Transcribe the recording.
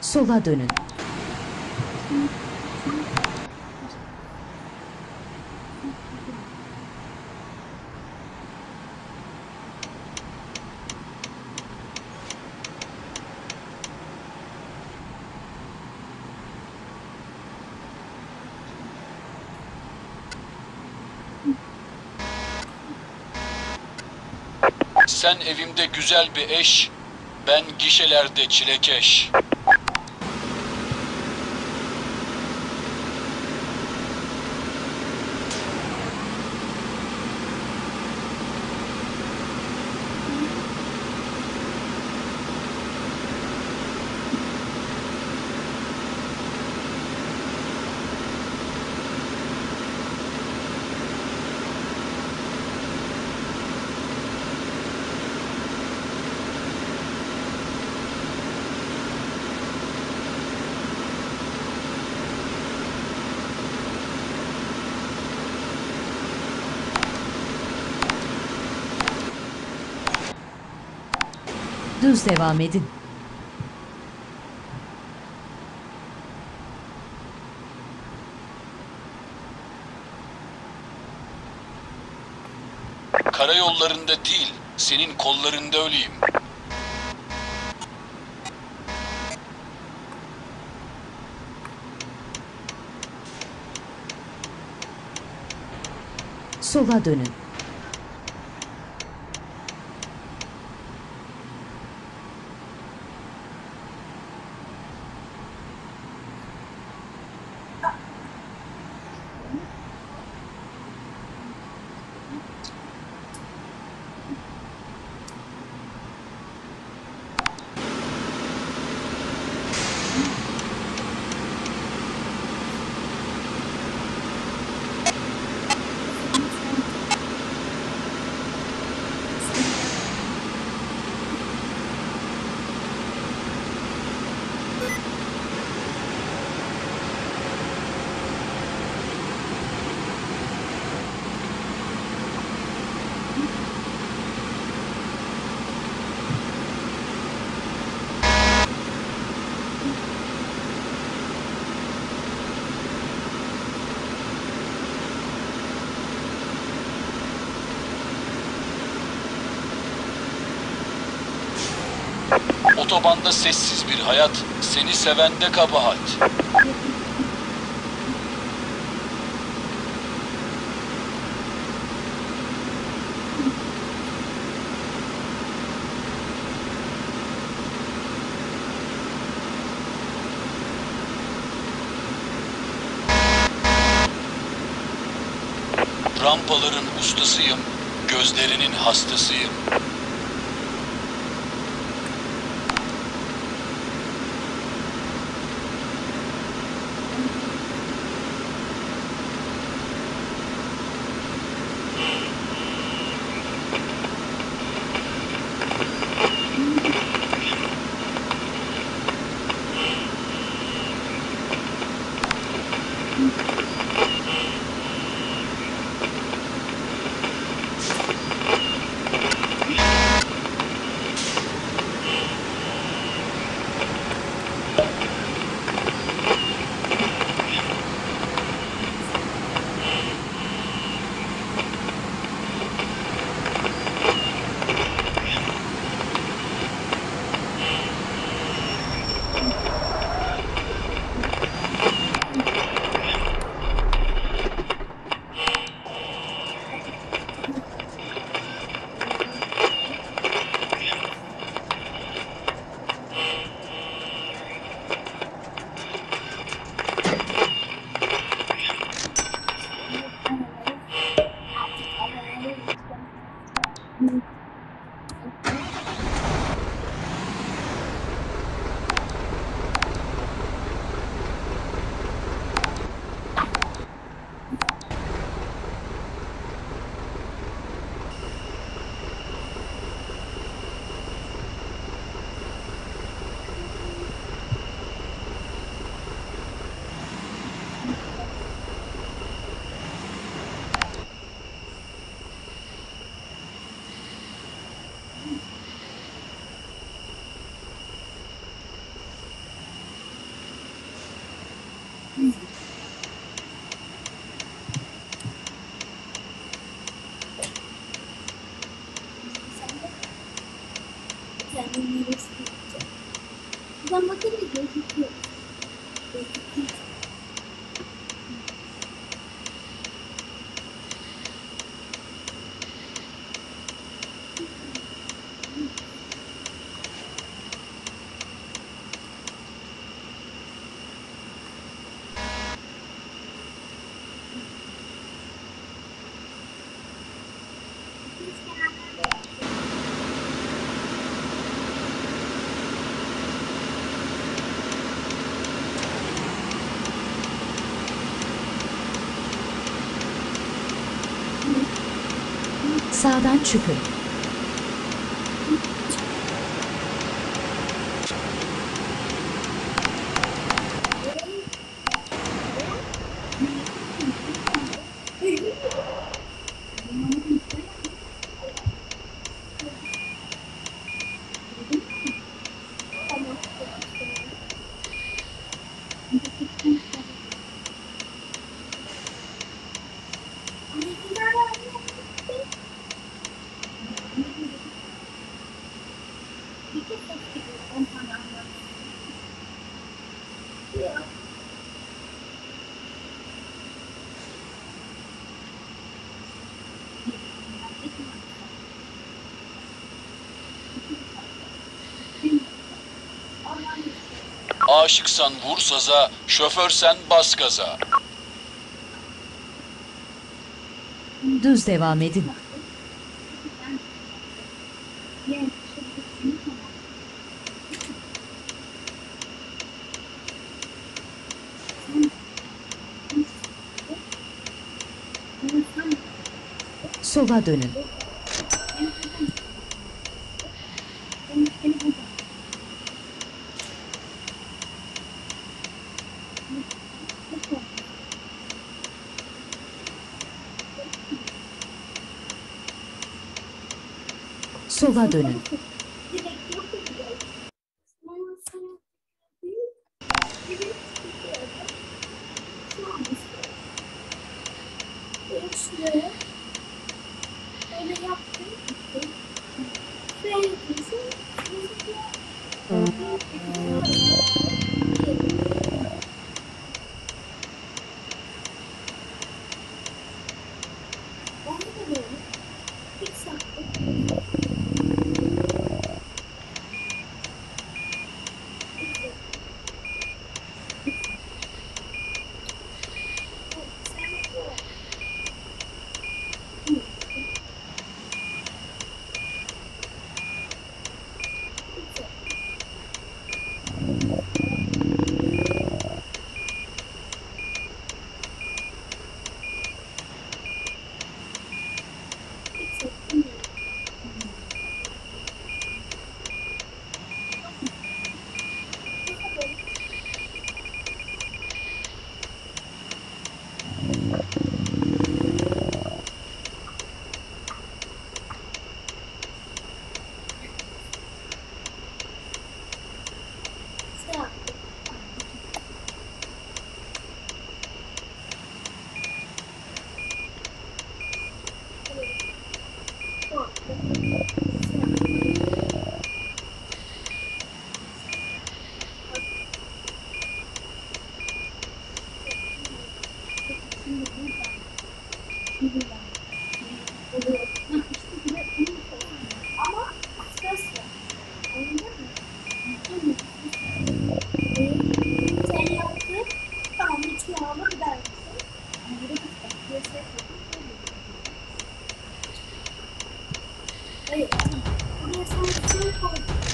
Sola dönün. Sen evimde güzel bir eş, ben gişelerde çilekeş. Düz devam edin. Karayollarında değil, senin kollarında öleyim. Sola dönün. Otobanda sessiz bir hayat, seni sevende kabahat. Rampaların ustasıyım, gözlerinin hastasıyım. neresi gidecek? Buradan bakınca gözüküyor. Sağdan çıkın. Aşıksan vur saza, şoförsen bas gaza. Düz devam edin. Sola dönün. Sola dönün. Hayır, buraya sen bir şey koydun.